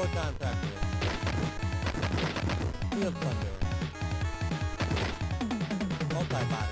Full contact here. Field thunder. Multi-body.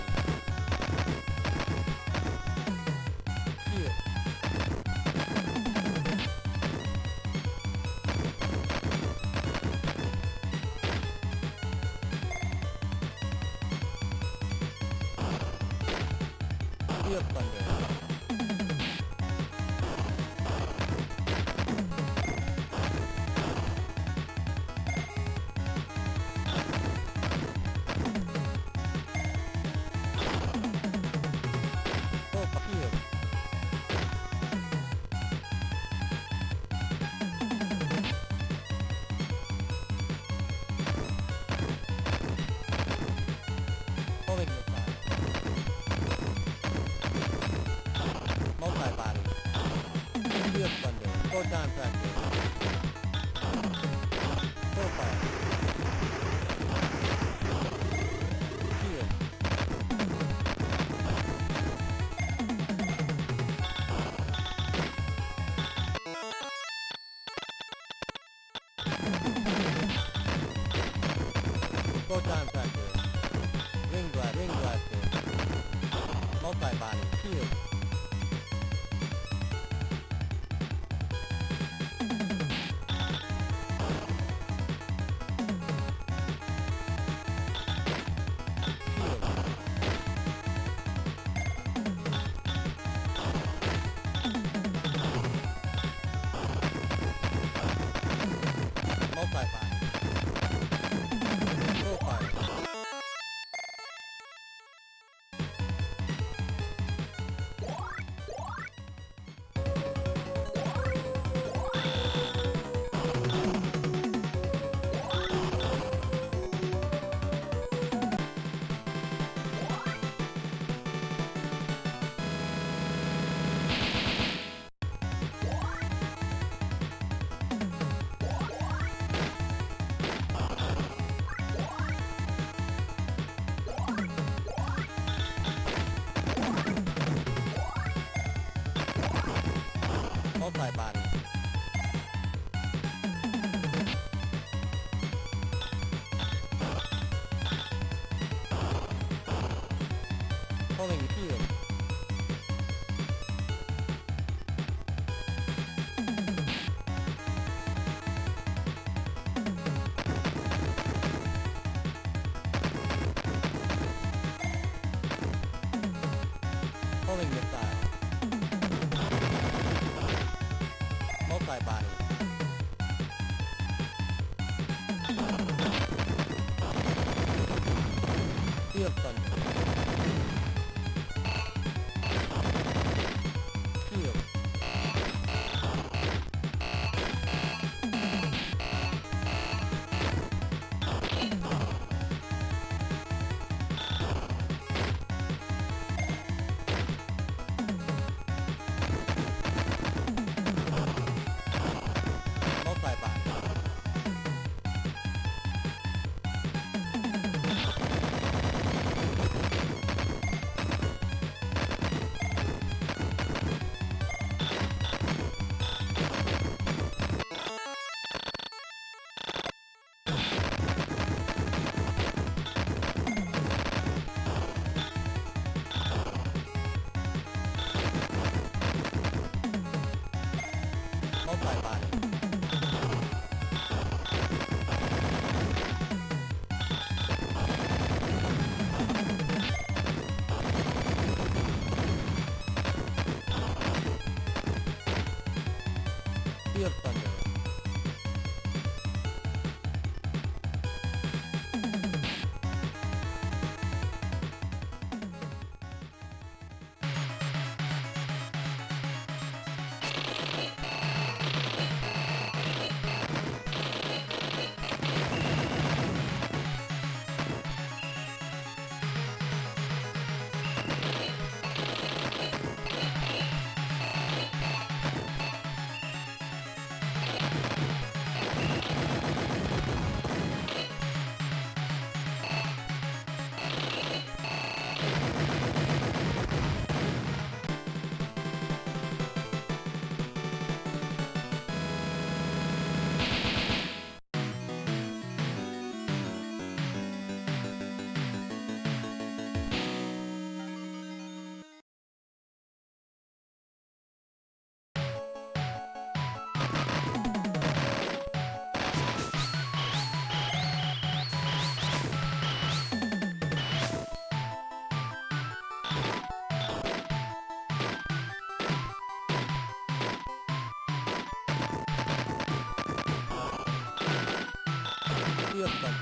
りやったんだよ。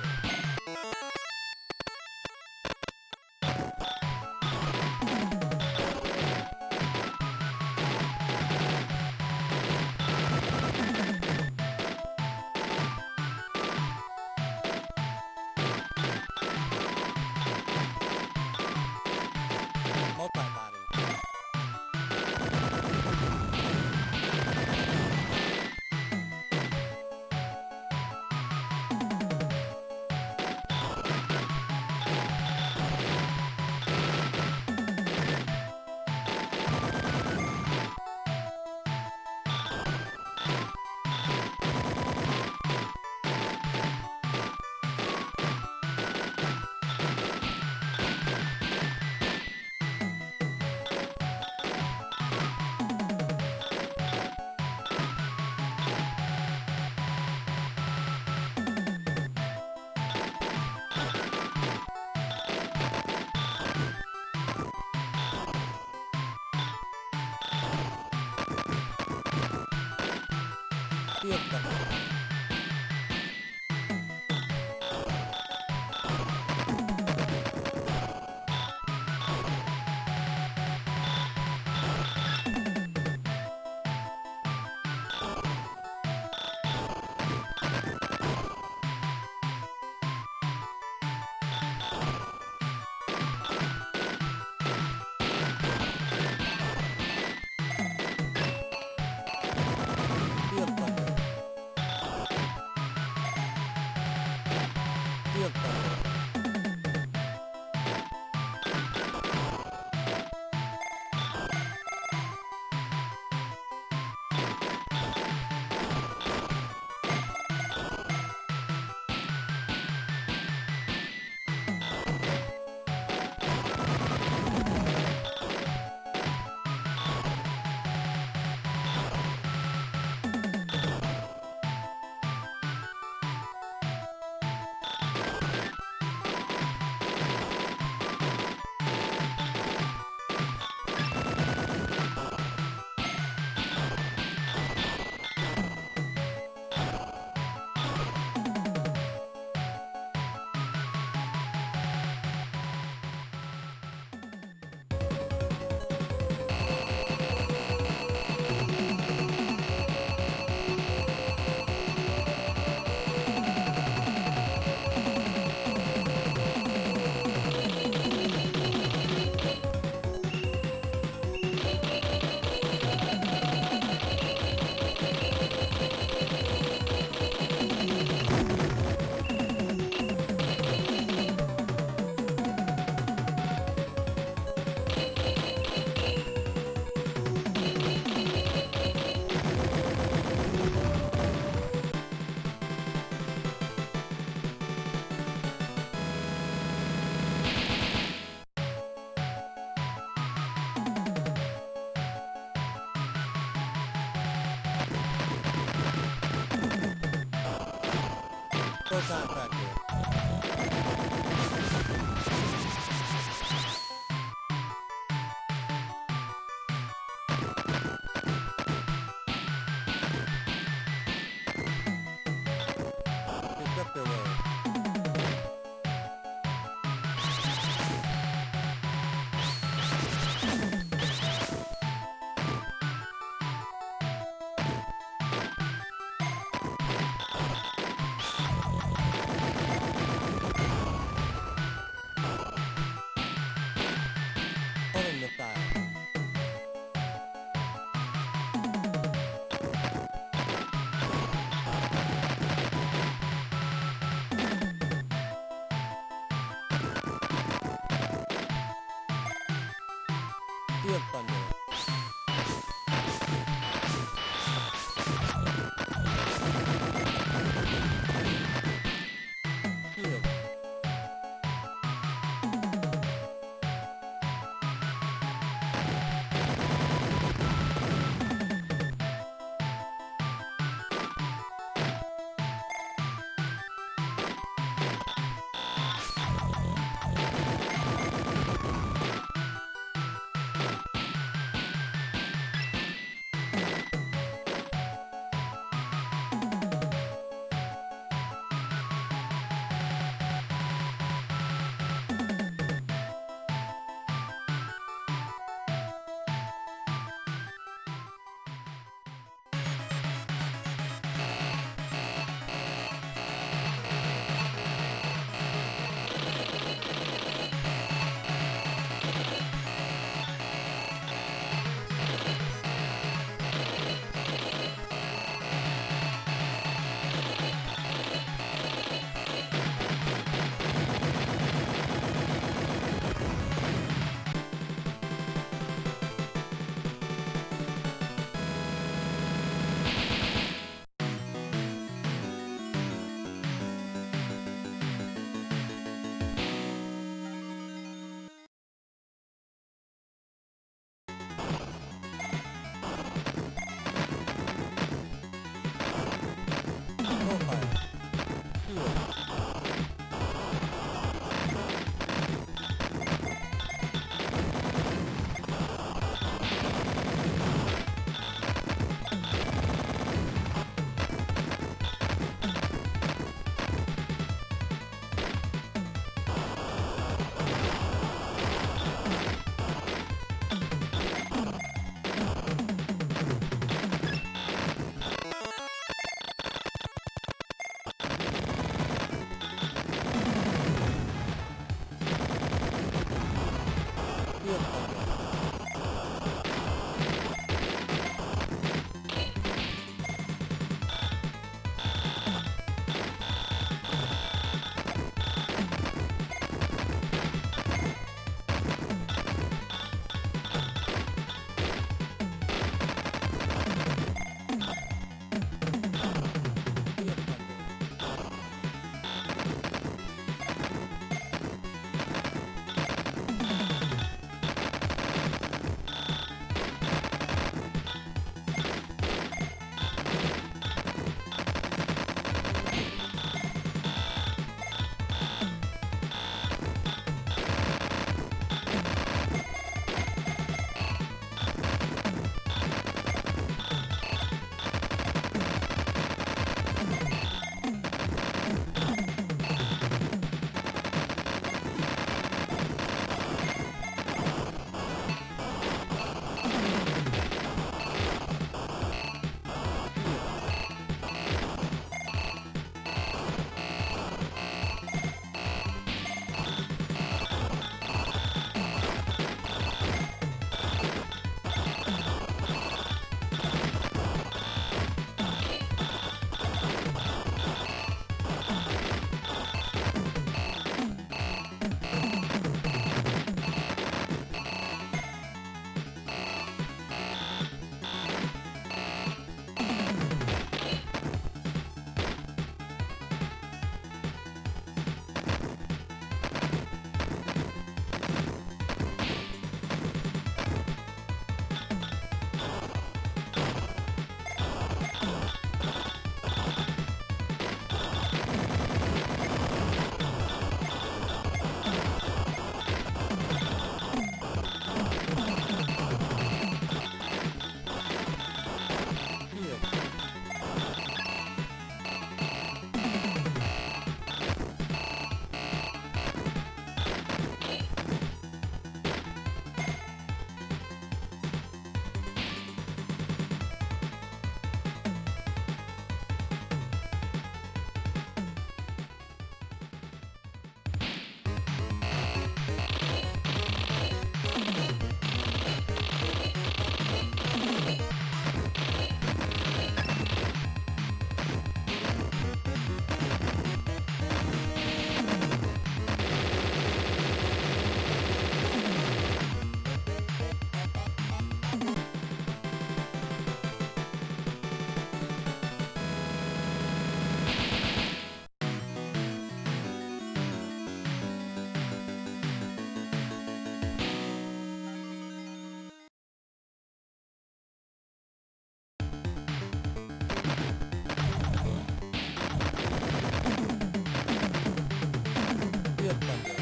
りだったんだよ。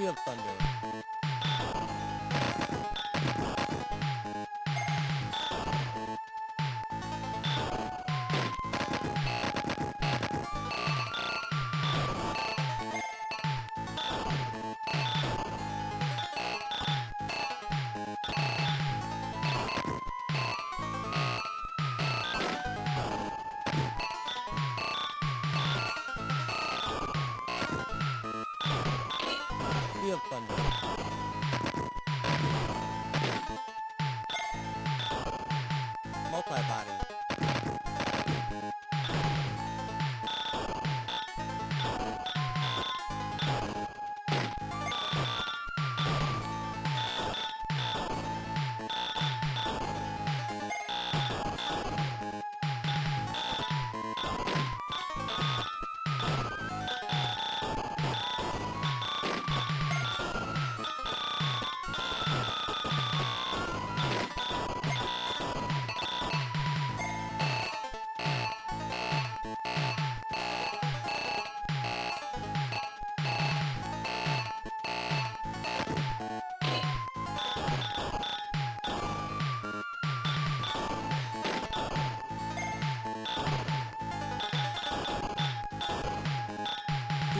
やったんだよ。やったんだよ。もっとやばい。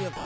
give them.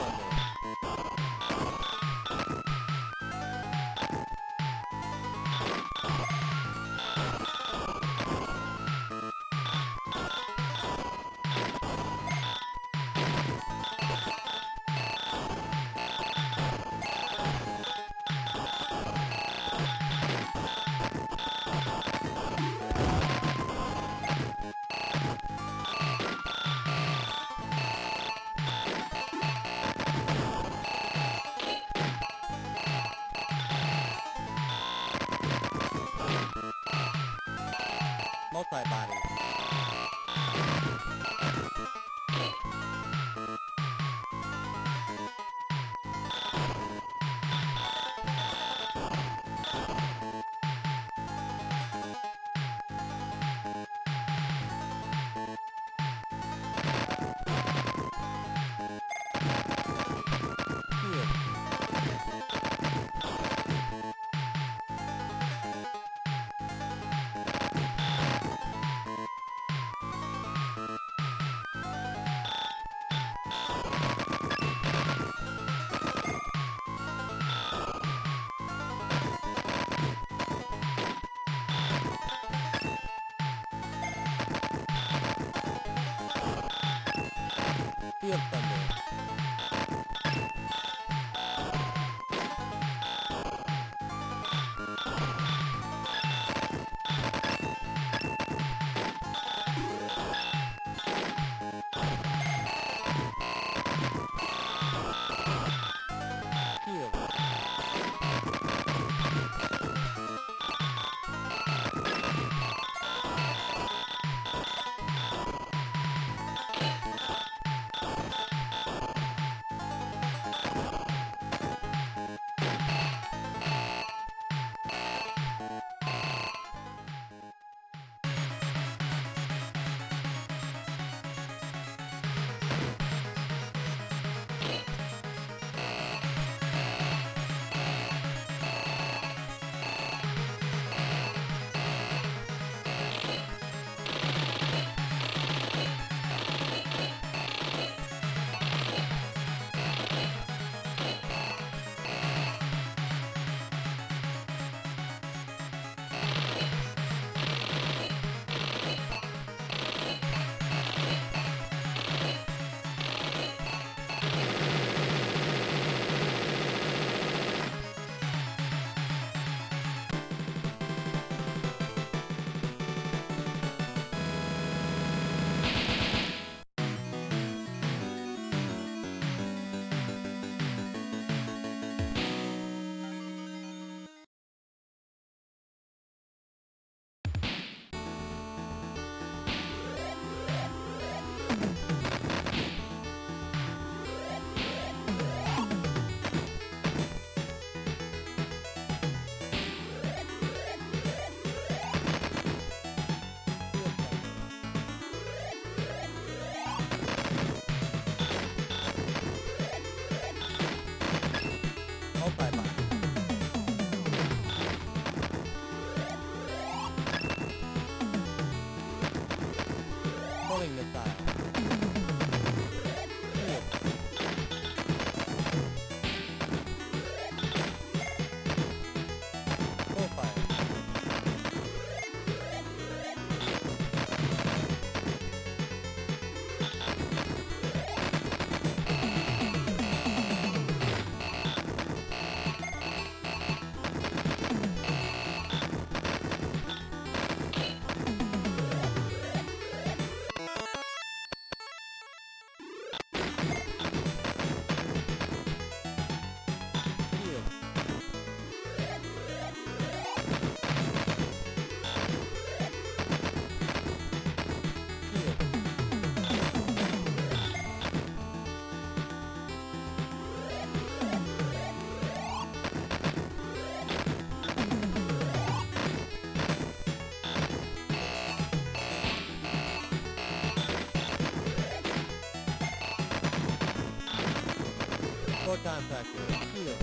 Time factor. Heal.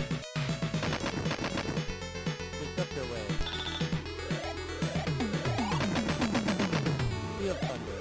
Destructor wave. Heal thunder.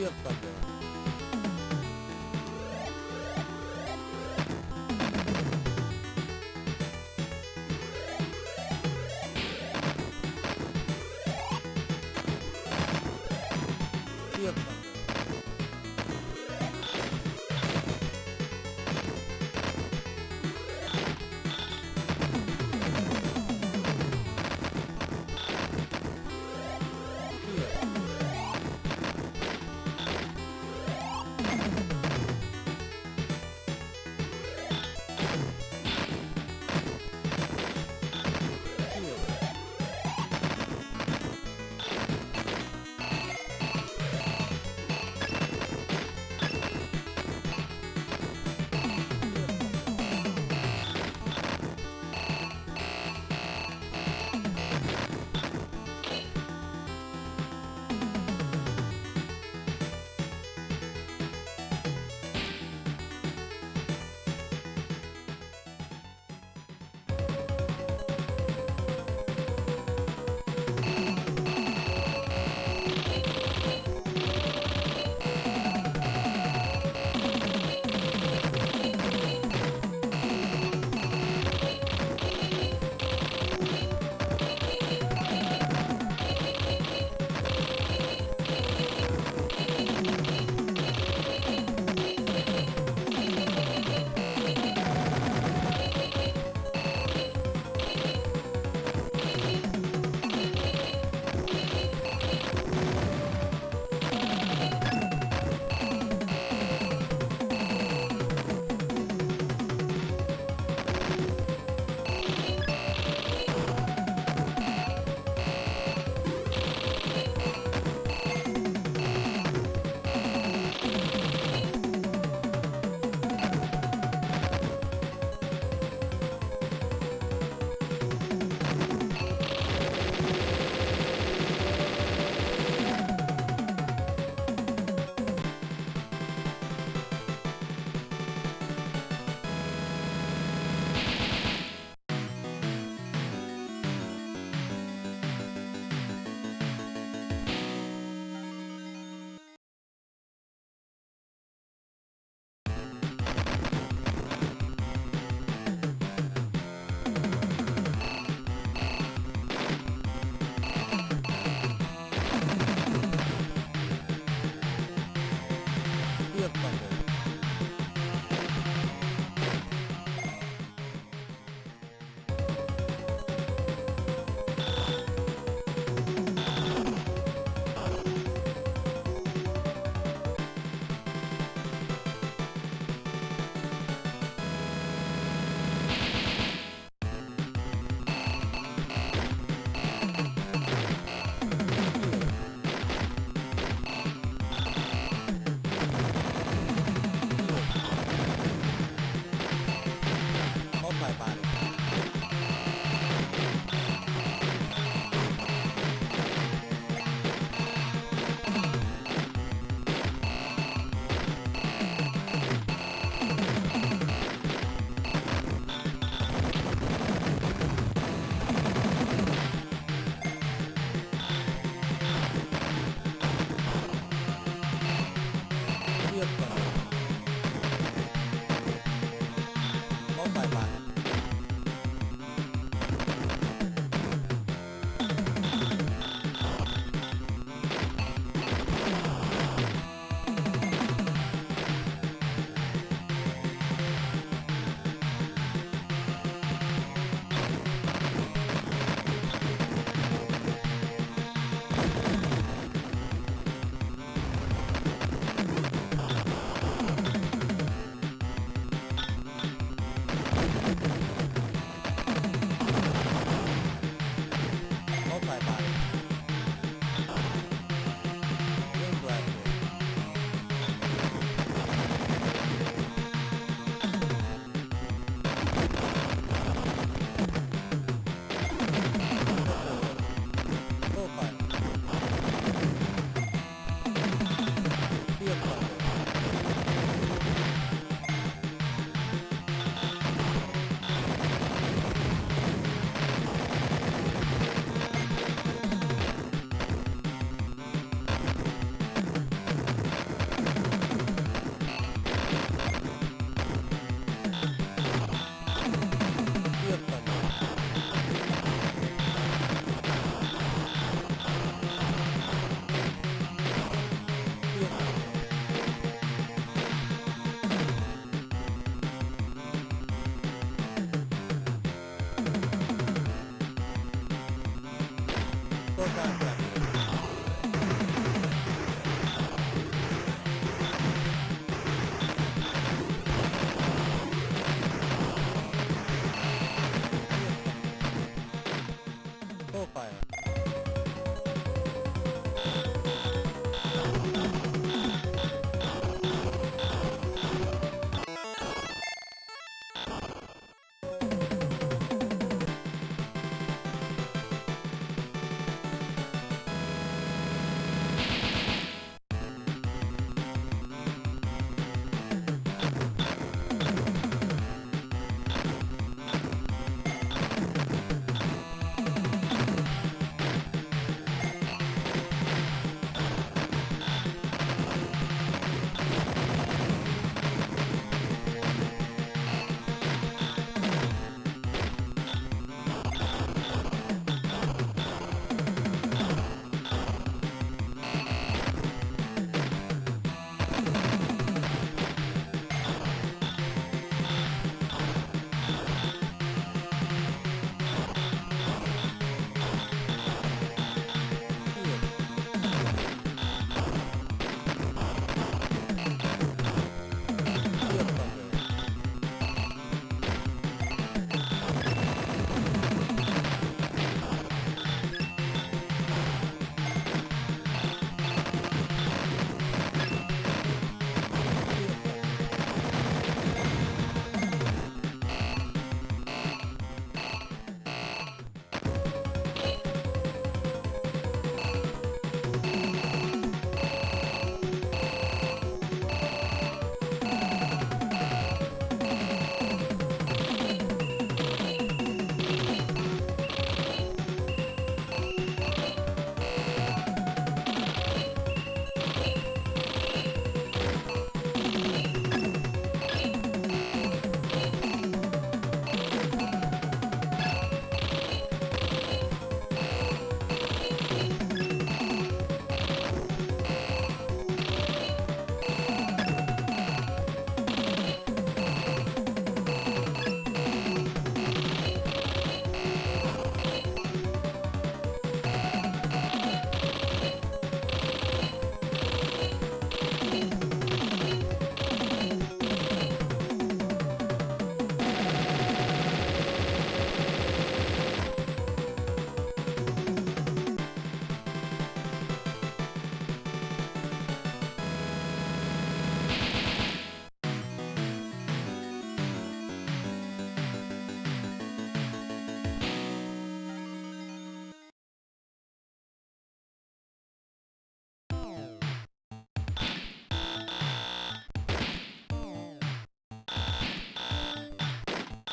きだったんだよ。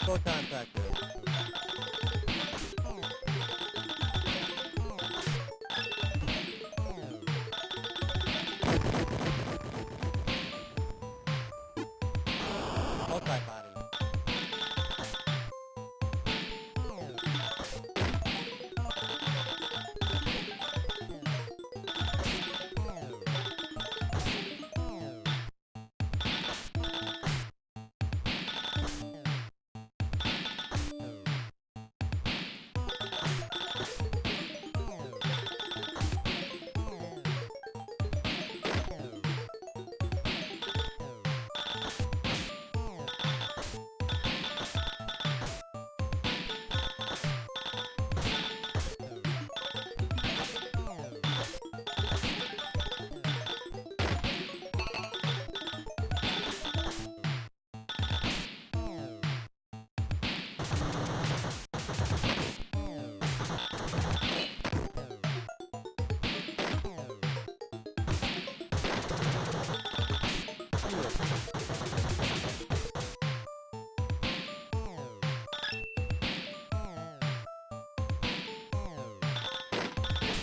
Physical contact.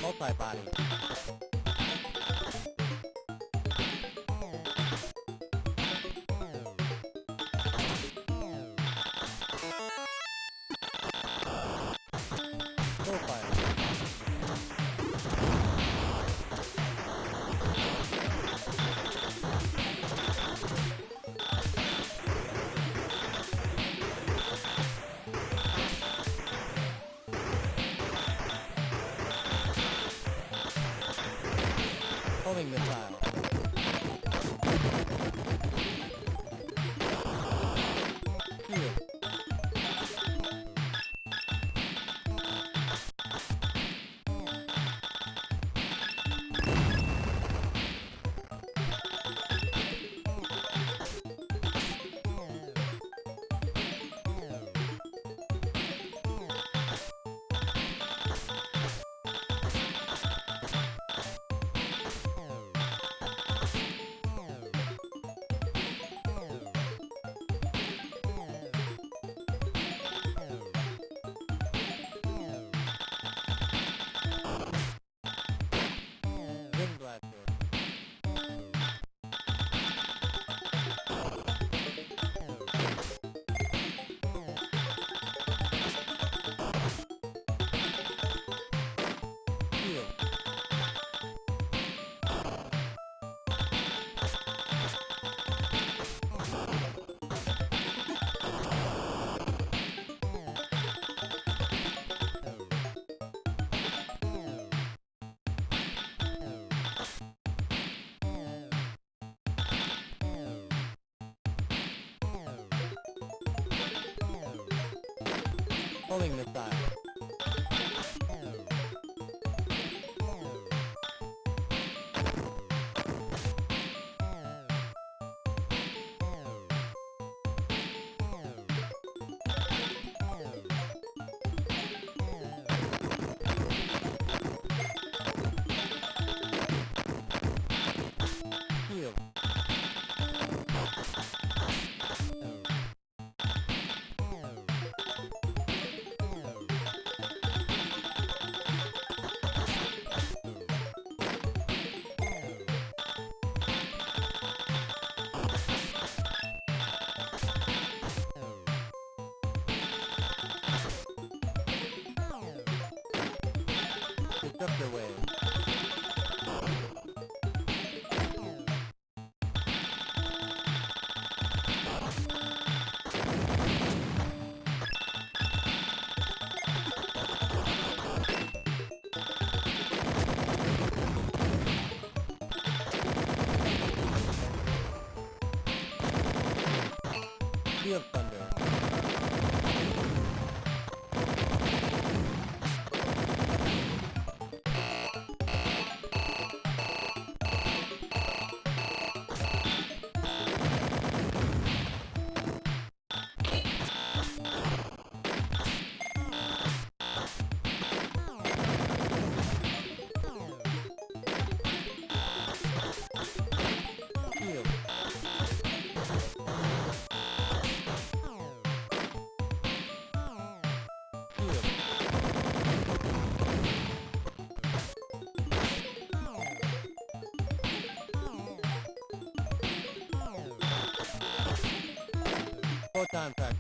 Multi-body. The tile. Here. Pulling the tile. Their way. Sea of Thunder. contact.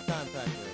Subcontractor.